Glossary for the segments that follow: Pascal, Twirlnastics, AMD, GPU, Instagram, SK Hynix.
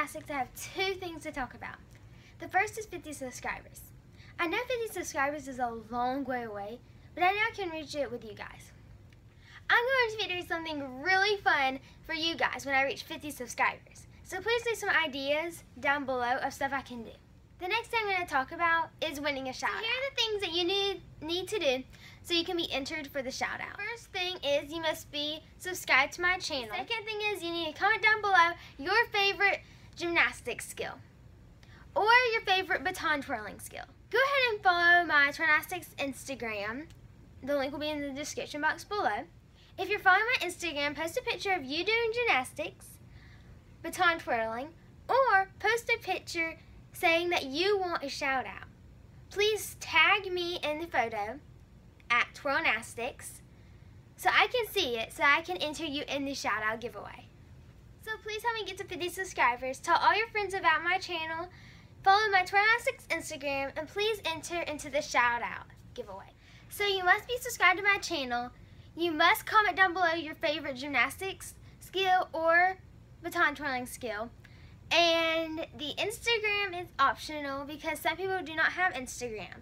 Twirlnastics, I have two things to talk about. The first is 50 subscribers. I know 50 subscribers is a long way away, but I know I can reach it with you guys. I'm going to be doing something really fun for you guys when I reach 50 subscribers. So please leave some ideas down below of stuff I can do. The next thing I'm going to talk about is winning a shout out. So here are the things that you need to do so you can be entered for the shout out. First thing is you must be subscribed to my channel. Second thing is you need to comment down below your favorite gymnastics skill or your favorite baton twirling skill. Go ahead and follow my Twirlnastics Instagram. The link will be in the description box below. If you're following my Instagram, post a picture of you doing gymnastics, baton twirling, or post a picture saying that you want a shout out. Please tag me in the photo at Twirlnastics so I can see it, so I can enter you in the shout out giveaway. So please help me get to 50 subscribers. Tell all your friends about my channel. Follow my Twirlnastics Instagram and please enter into the shout out giveaway. So you must be subscribed to my channel. You must comment down below your favorite gymnastics skill or baton twirling skill. And the Instagram is optional because some people do not have Instagram.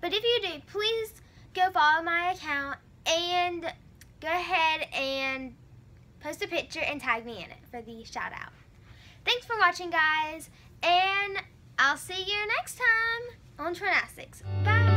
But if you do, please go follow my account and go ahead and post a picture and tag me in it for the shout out. Thanks for watching, guys, and I'll see you next time on Twirlnastics. Bye!